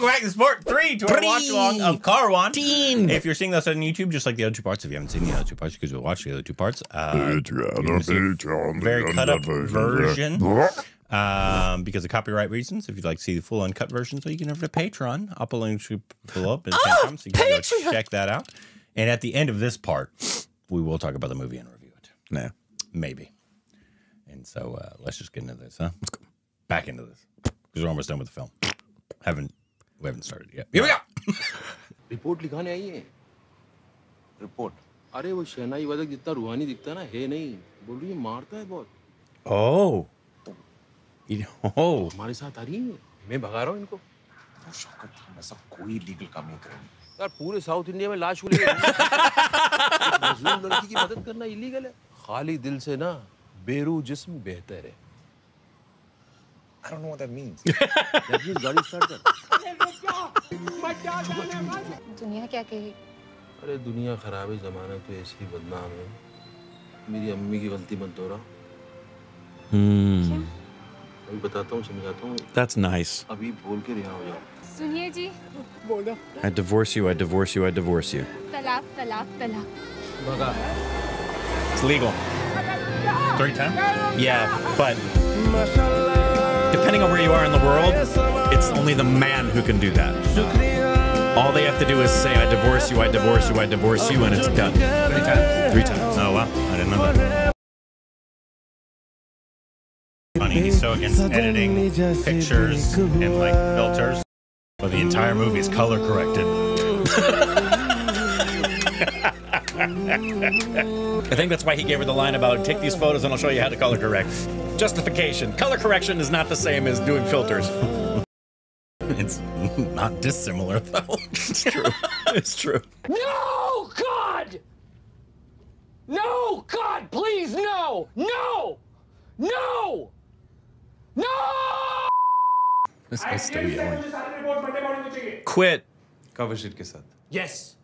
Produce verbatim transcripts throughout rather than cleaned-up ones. welcome back to Sport three to our watch along of Karwaan. Team. If you're seeing this on YouTube, just like the other two parts, if you haven't seen the other two parts, you could watch the other two parts. Uh, very cut up version. Um, because of copyright reasons, if you'd like to see the full uncut version, so you can go to Patreon. I'll put a link to pull up and oh, so you can go check that out. And at the end of this part, we will talk about the movie and review it. No, maybe. And so uh, let's just get into this, huh? Let's go back into this because we're almost done with the film. Haven't we haven't started yet? Here we go. Report लिखाने आई है. Report. अरे वो शहनाई वादक जितना रूहानी दिखता ना है नहीं. बोल रही है मारता है बहुत. Oh. Oh. हमारे साथ आ रही है. मैं भगा रहा हूँ इनको. तो शौकत मैं सब कोई legal काम नहीं करूँ. यार पूरे साउथ इंडिया में लाश हुई है. मजलूम लड़की की मदद करना illegal है. खाली दिल से ना बेरू जिस्म बेहतर है. I don't know what that means. That means गाड़ी स्टार्ट कर. दुनिया क्या कहेगी? अरे दुनिया खराब है ज़माना तो ऐसे ही बदनाम है. मेरी अम्मी की गलती मत दोहरा. हम्म. अभी बताता हूँ समझाता हूँ. That's nice. अभी बोल के रिहा हो जाओ. सुनिए जी. बोलो. I divorce you. I divorce you. I divorce you. तलाक तलाक तलाक. भगा. It's legal. Three times? Yeah, but. Depending on where you are in the world, it's only the man who can do that. All they have to do is say, I divorce you, I divorce you, I divorce you, and it's done. Three times? Three times. Oh, wow. I didn't know that. Funny, he's so against editing pictures and, like, filters. But the entire movie is color corrected. I think that's why he gave her the line about, take these photos and I'll show you how to color correct. Justification. Color correction is not the same as doing filters. It's not dissimilar, though. It's true. It's true. No, God! No, God, please, no! No! No! No! This guy's still yelling. Quit. Cover sheet ke saath. Yes,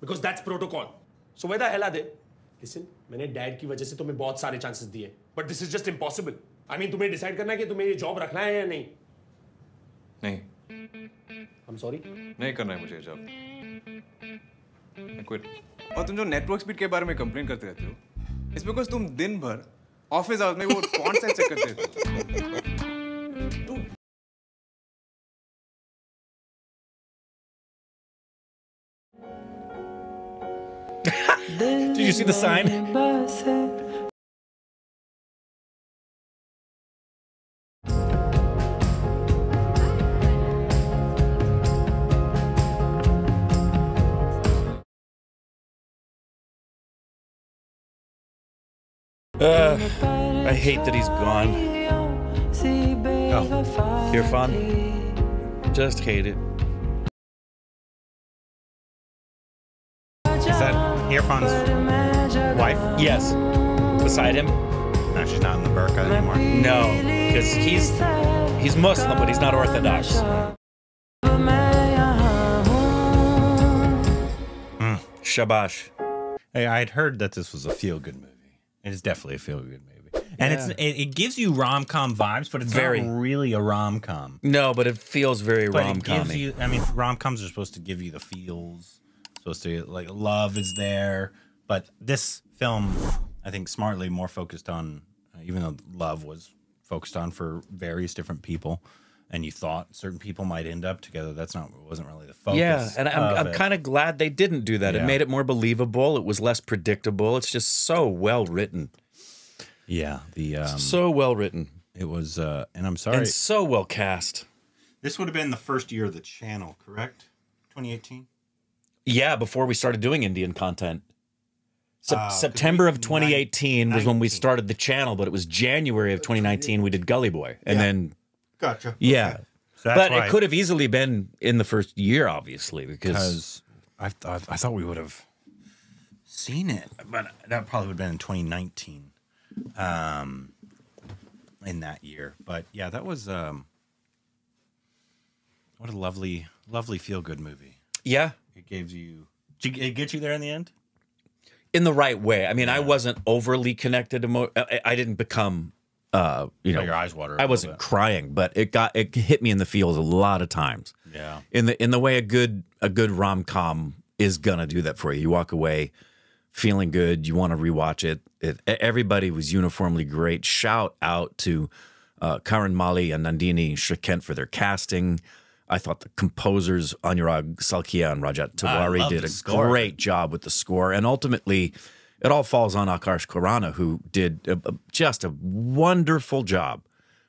because that's protocol. So where the hell are they? Listen, मैंने dad की वजह से तुम्हें बहुत सारे chances दिए, but this is just impossible. I mean, तुम्हें decide करना है कि तुम्हें ये job रखना है या नहीं? नहीं. I'm sorry. नहीं करना है मुझे ये job. I quit. और तुम जो network speed के बारे में complain करते रहते हो, it's because तुम दिन भर office hours में वो fonts and check करते रहते हो. Did you see the sign? Uh, I hate that he's gone. Oh, Irrfan, just hate it. Is that Irfan's wife? Yes. Beside him? No, she's not in the burqa anymore. No, because he's he's Muslim, but he's not Orthodox. Mm. Shabash. Hey, I'd heard that this was a feel-good movie. It is definitely a feel-good movie. Yeah. And it's it, it gives you rom-com vibes, but it's very, not really a rom-com. No, but it feels very rom-com-y. I mean, rom-coms are supposed to give you the feels. Supposed to like love is there, but this film, I think, smartly more focused on, uh, even though love was focused on for various different people, and you thought certain people might end up together. That's not wasn't really the focus. Yeah, and I'm I'm kind of glad they didn't do that. Yeah. It made it more believable. It was less predictable. It's just so well written. Yeah, the um, so well written. It was, uh, and I'm sorry, and so well cast. This would have been the first year of the channel, correct? twenty eighteen. Yeah, before we started doing Indian content. Se uh, September of twenty eighteen was when we started the channel, but it was January of twenty nineteen we did Gully Boy. And yeah. then... Gotcha. Yeah. Okay. So but it could have easily been in the first year, obviously, because... I thought, I thought we would have seen it, but that probably would have been in twenty nineteen, um, in that year. But yeah, that was... Um, what a lovely, lovely feel-good movie. Yeah. It gives you, did it get you there in the end? In the right way. I mean, yeah. I wasn't overly connected. I, I didn't become uh, you know, your eyes water. I wasn't crying, but it got, it hit me in the feels a lot of times. Yeah. In the, in the way a good, a good rom-com is going to do that for you. You walk away feeling good. You want to rewatch it. It, everybody was uniformly great. Shout out to uh, Karan Mali and Nandini Shikent for their casting. I thought the composers Anyrag Salkia and Rajat Tawari did a great job with the score. And ultimately, it all falls on Akash Korana, who did a, a, just a wonderful job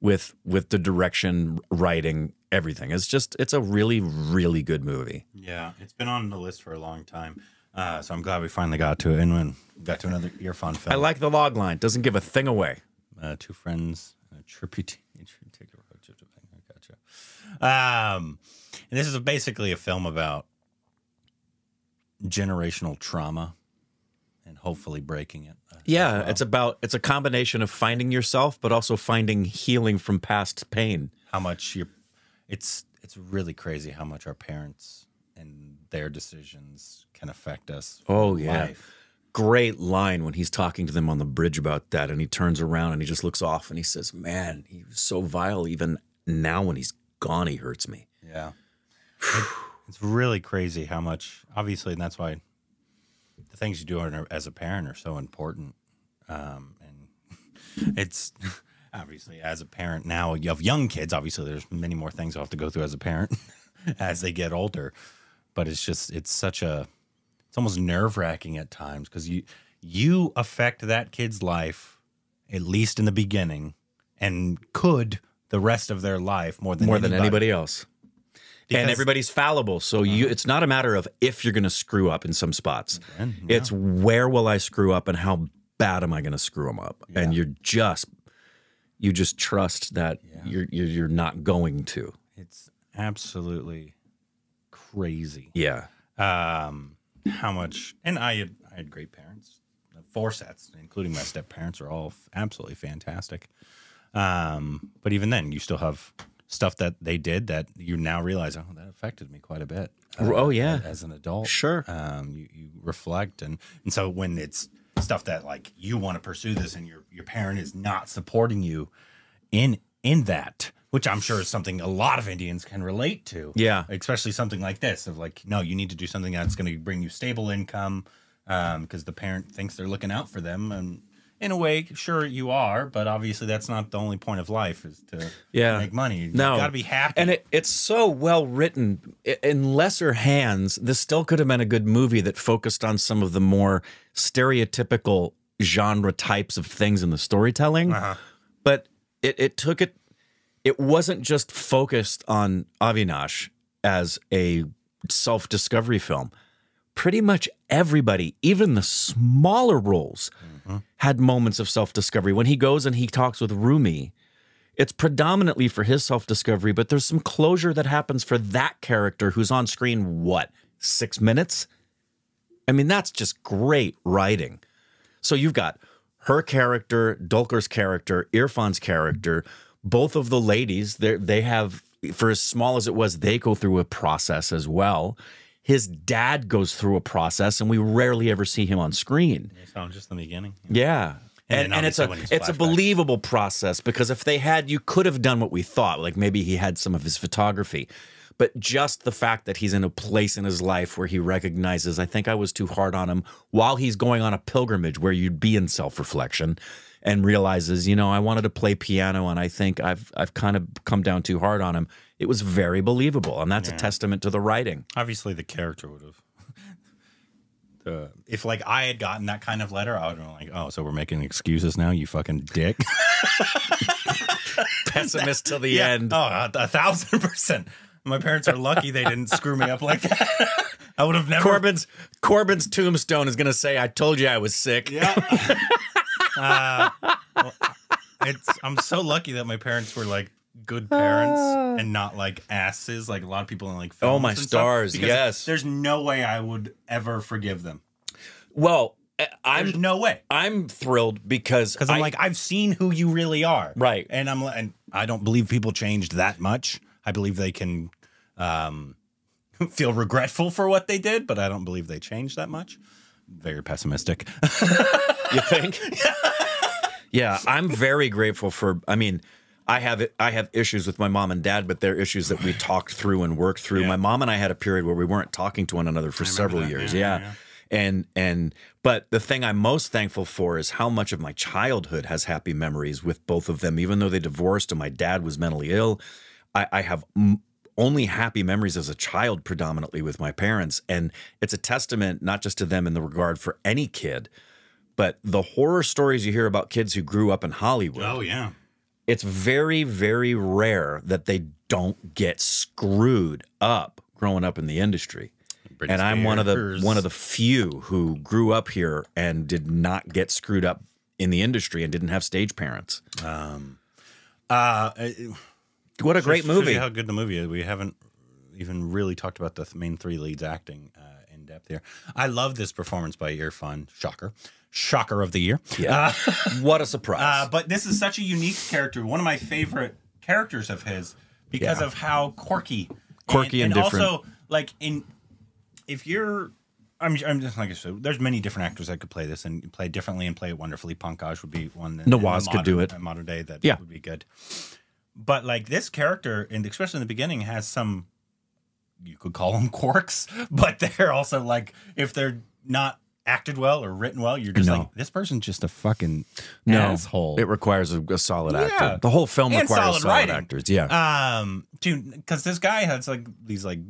with with the direction, writing, everything. It's just, it's a really, really good movie. Yeah, it's been on the list for a long time. Uh, so I'm glad we finally got to it. And when we got to another Irrfan film. I like the log line. Doesn't give a thing away. Uh, two friends, a trippy t take a road trip to Um, and this is basically a film about generational trauma and hopefully breaking it. Uh, yeah, well. it's about, it's a combination of finding yourself, but also finding healing from past pain. How much you're, it's, it's really crazy how much our parents and their decisions can affect us. Oh, yeah. Life. Great line when he's talking to them on the bridge about that. And he turns around and he just looks off and he says, man, he was so vile. Even now when he's gone, he hurts me. Yeah. It, it's really crazy how much, obviously, and that's why the things you do as a parent are so important. Um, and it's obviously, as a parent now, you have young kids, obviously there's many more things I'll have to go through as a parent as they get older. But it's just, it's such a, it's almost nerve-wracking at times because you, you affect that kid's life, at least in the beginning, and could the rest of their life more than more anybody. than anybody else. Because and everybody's fallible. So uh, you, it's not a matter of if you're going to screw up in some spots. Again, yeah. It's where will I screw up and how bad am I going to screw them up? Yeah. And you're just, you just trust that yeah. you're, you're, you're not going to. It's absolutely crazy. Yeah. Um, how much, and I had, I had great parents. Four sets, including my step-parents, are all absolutely fantastic. Um, but even then, you still have stuff that they did that you now realize, oh, that affected me quite a bit. Uh, oh, yeah. As an adult. Sure. Um, you, you reflect. And, and so when it's stuff that, like, you want to pursue this and your, your parent is not supporting you in, in that, which I'm sure is something a lot of Indians can relate to. Yeah. Especially something like this of, like, no, you need to do something that's going to bring you stable income um, because the parent thinks they're looking out for them. And in a way, sure you are, but obviously that's not the only point of life is to yeah. make money. You've no. got to be happy. And it, it's so well written. In lesser hands, this still could have been a good movie that focused on some of the more stereotypical genre types of things in the storytelling. Uh-huh. But it, it took it, it wasn't just focused on Avinash as a self-discovery film. Pretty much everybody, even the smaller roles, mm-hmm. had moments of self-discovery. When he goes and he talks with Rumi, it's predominantly for his self-discovery, but there's some closure that happens for that character who's on screen, what, six minutes? I mean, that's just great writing. So you've got her character, Dulquer's character, Irfan's character, both of the ladies, they have, for as small as it was, they go through a process as well. His dad goes through a process, and we rarely ever see him on screen. You saw him just in the beginning. Yeah, and, and, and it's a it's a believable process because if they had, you could have done what we thought. Like maybe he had some of his photography, but just the fact that he's in a place in his life where he recognizes, I think I was too hard on him, while he's going on a pilgrimage where you'd be in self-reflection, and realizes, you know, I wanted to play piano, and I think I've I've kind of come down too hard on him. It was very believable, and that's yeah. a testament to the writing. Obviously, the character would have. Uh, if, like, I had gotten that kind of letter, I would have been like, oh, so we're making excuses now, you fucking dick. Pessimist till the yeah. end. Oh, a, a thousand percent. My parents are lucky they didn't screw me up like that. I would have never. Corbin's, Corbin's tombstone is going to say, I told you I was sick. Yeah. uh, well, it's, I'm so lucky that my parents were, like, good parents uh, and not like asses like a lot of people in like films. Oh my stars, yes. There's no way I would ever forgive them. Well, I'm there's no way. I'm thrilled because because I'm I, like I've seen who you really are. Right. And I'm and I don't believe people changed that much. I believe they can um feel regretful for what they did, but I don't believe they changed that much. Very pessimistic. You think? Yeah. Yeah, I'm very grateful for, I mean, I have I have issues with my mom and dad, but they're issues that we talked through and worked through. Yeah. My mom and I had a period where we weren't talking to one another for several that. years. Yeah, yeah. yeah. And and but the thing I'm most thankful for is how much of my childhood has happy memories with both of them. Even though they divorced and my dad was mentally ill, I, I have m only happy memories as a child predominantly with my parents. And it's a testament not just to them in the regard for any kid, but the horror stories you hear about kids who grew up in Hollywood. Oh, yeah. It's very, very rare that they don't get screwed up growing up in the industry. British and I'm one of the one of the few who grew up here and did not get screwed up in the industry and didn't have stage parents. Um, uh, what a great movie! How good the movie is. We haven't even really talked about the main three leads acting uh, in depth here. I love this performance by Irrfan. Shocker, shocker of the year. Yeah, uh, what a surprise! Uh, but this is such a unique character. One of my favorite characters of his because yeah. of how quirky, quirky and, and, and different. Also like in. If you're, I'm, I'm just like I said, there's many different actors that could play this and play differently and play it wonderfully. Pankaj would be one. That, Nawaz modern, could do it. Modern day, that yeah. would be good. But like this character, and especially in the beginning, has some, you could call them quirks, but they're also like, if they're not acted well or written well, you're just no. like, this person's just a fucking no, asshole. It requires a, a solid yeah. actor. The whole film and requires solid, solid actors. Yeah. Um, dude, because this guy has like these like,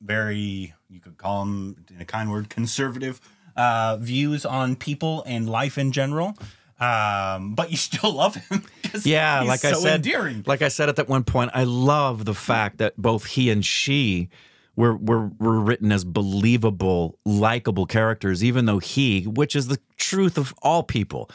very, you could call them in a kind word, conservative uh, views on people and life in general. Um, but you still love him. Yeah, he's like so I said, endearing. Like I said at that one point, I love the fact that both he and she were were, were written as believable, likable characters, even though he, which is the truth of all people.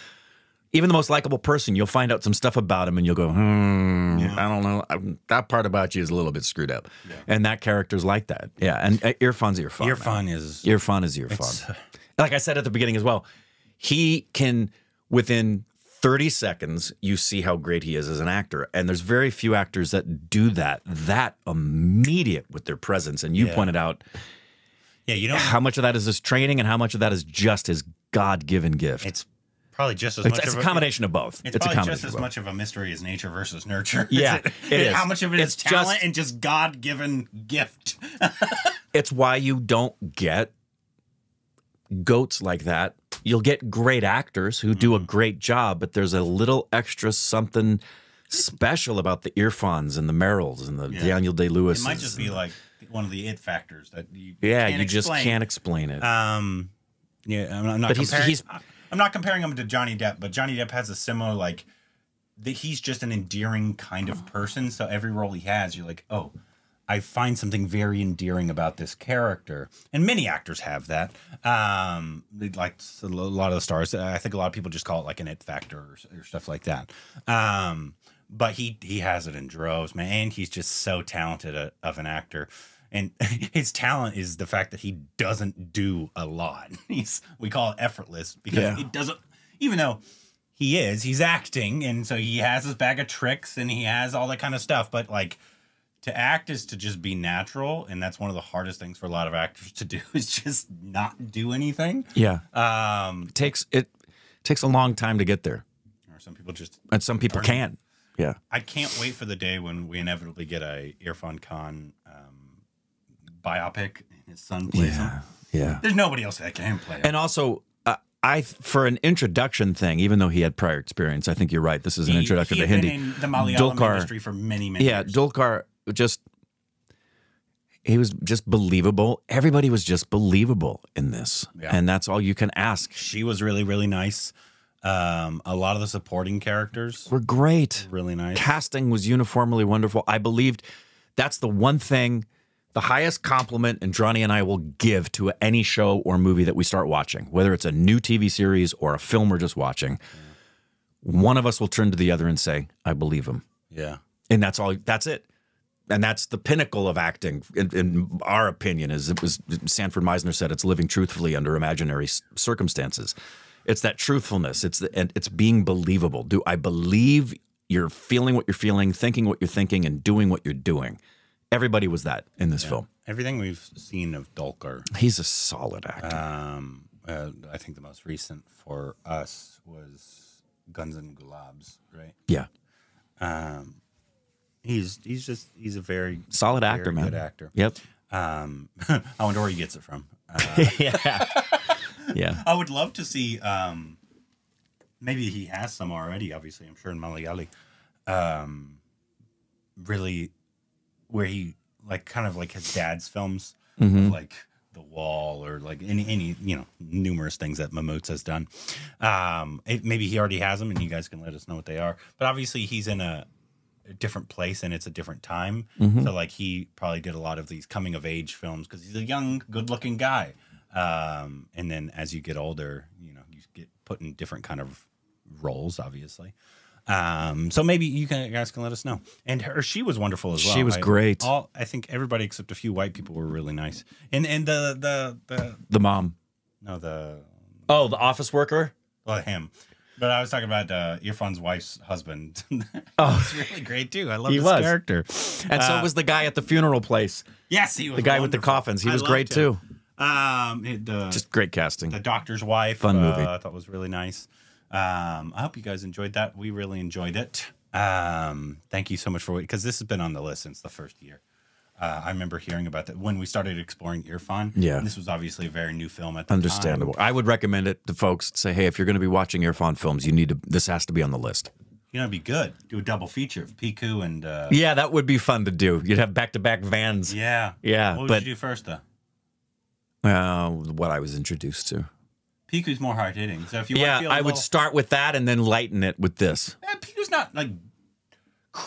Even the most likable person, you'll find out some stuff about him and you'll go, hmm, yeah. I don't know. I'm, that part about you is a little bit screwed up. Yeah. And that character's like that. Yeah, and uh, Irrfan's Irrfan. Irrfan man. is... Irrfan is Irrfan. Uh, like I said at the beginning as well, he can, within thirty seconds, you see how great he is as an actor. And there's very few actors that do that, that immediate with their presence. And you yeah. pointed out yeah, you know, how much of that is his training and how much of that is just his God-given gift. It's Probably just as it's, much. It's of a combination a, of both. It's, it's probably just as much of a mystery as nature versus nurture. Yeah, it, it is. How much of it it's is talent just, and just God-given gift? It's why you don't get goats like that. You'll get great actors who mm-hmm. do a great job, but there's a little extra something special about the Irrfans and the Merrills and the yeah. Daniel Day-Lewises. It might just be like one of the it factors that you yeah can't you explain. just can't explain it. Um, yeah, I'm not. But he's, he's I'm not comparing him to Johnny Depp, but Johnny Depp has a similar, like, the, he's just an endearing kind of person. So every role he has, you're like, oh, I find something very endearing about this character. And many actors have that. Um, like a lot of the stars. I think a lot of people just call it like an it factor or, or stuff like that. Um, but he, he has it in droves, man. And he's just so talented a, of an actor. And his talent is the fact that he doesn't do a lot. He's, we call it effortless because yeah. it doesn't, even though he is, he's acting. And so he has his bag of tricks and he has all that kind of stuff. But like to act is to just be natural. And that's one of the hardest things for a lot of actors to do is just not do anything. Yeah. Um, it takes, it takes a long time to get there. Or some people just. And some people can. Yeah. I can't wait for the day when we inevitably get a Irrfan Khan um, biopic and his son plays yeah, him. Yeah. There's nobody else that can play him. And also, uh, I for an introduction thing, even though he had prior experience, I think you're right. This is an he, introduction he to Hindi. He's been in the Malayalam Dulquer, industry for many, many yeah, years. Yeah, Dulquer just, he was just believable. Everybody was just believable in this. Yeah. And that's all you can ask. She was really, really nice. Um, a lot of the supporting characters were great. Really nice. Casting was uniformly wonderful. I believed that's the one thing. The highest compliment Andrani and I will give to any show or movie that we start watching, whether it's a new T V series or a film we're just watching, yeah. one of us will turn to the other and say, I believe him. Yeah. And that's all, that's it. And that's the pinnacle of acting, in, in our opinion, is it was Sanford Meisner said, it's living truthfully under imaginary circumstances. It's that truthfulness. It's the, and it's being believable. Do I believe you're feeling what you're feeling, thinking what you're thinking, and doing what you're doing? Everybody was that in this yeah. film. Everything we've seen of Dulquer. He's a solid actor. Um, uh, I think the most recent for us was Guns and Gulabs, right? Yeah. Um, he's he's just he's a very solid very actor, man. Good actor. Yep. Um, I wonder where he gets it from. Uh, yeah. Yeah. I would love to see. Um, maybe he has some already. Obviously, I'm sure in Malayali. Um, really, where he like kind of like his dad's films, mm-hmm. like The Wall, or like any any you know numerous things that Mammootty has done. Um, it, maybe he already has them, and you guys can let us know what they are. But obviously, he's in a different place and it's a different time, mm-hmm. so like he probably did a lot of these coming of age films because he's a young good-looking guy, um and then as you get older, you know, you get put in different kind of roles, obviously. Um so maybe you, can, you guys can let us know. And her she was wonderful as well. She was I, great all I think everybody except a few white people were really nice. And and the the the, the mom no the oh the office worker, well, him. But I was talking about uh, Irfan's wife's husband. Oh, it's really great too. I love his character. And uh, so was the guy at the funeral place. Yes, he was the guy wonderful. With the coffins. He I was great him. too. Um, it, uh, just great casting. The doctor's wife. Fun uh, movie. I thought was really nice. Um, I hope you guys enjoyed that. We really enjoyed it. Um, thank you so much for waiting, because this has been on the list since the first year. Uh, I remember hearing about that when we started exploring Irrfan. Yeah. And this was obviously a very new film at the Understandable. time. Understandable. I would recommend it to folks. Say, hey, if you're going to be watching Irrfan films, you need to. This has to be on the list. You know, it'd be good. Do a double feature of Piku and... Uh, yeah, that would be fun to do. You'd have back-to-back -back vans. Yeah. Yeah. What would but, you do first, though? Well, uh, what I was introduced to. Piku's more hard-hitting. So if you yeah, want to feel I little... would start with that and then lighten it with this. Yeah, Piku's not, like...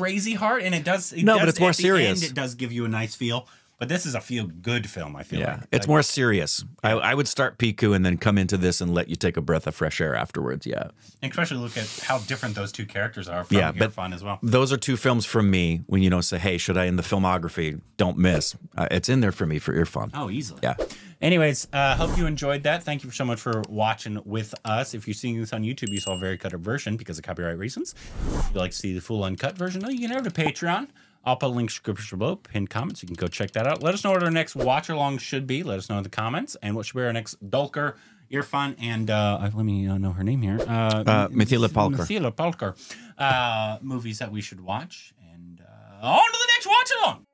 crazy hard, and it does it no does, but it's more serious end, it does give you a nice feel, but this is a feel good film. I feel yeah like. it's like, more serious. I, I would start Piku and then come into this and let you take a breath of fresh air afterwards. Yeah, and especially look at how different those two characters are from yeah Irrfan as well. Those are two films from me when you know say hey should I in the filmography don't miss uh, it's in there for me for Irrfan. Oh, easily. Yeah. Anyways, uh, hope you enjoyed that. Thank you so much for watching with us. If you're seeing this on YouTube, you saw a very cut version because of copyright reasons. If you'd like to see the full uncut version, you can head over to Patreon. I'll put a link in the description below, pinned comments. You can go check that out. Let us know what our next watch along should be. Let us know in the comments. And what should be our next Dulquer, Irrfan, and uh, let me uh, know her name here. Uh, uh, Mithila Palkar. Mithila Palkar. Uh, movies that we should watch. And uh, on to the next watch along.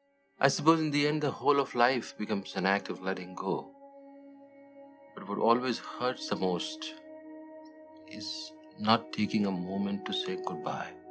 I suppose in the end, the whole of life becomes an act of letting go. But what always hurts the most is not taking a moment to say goodbye.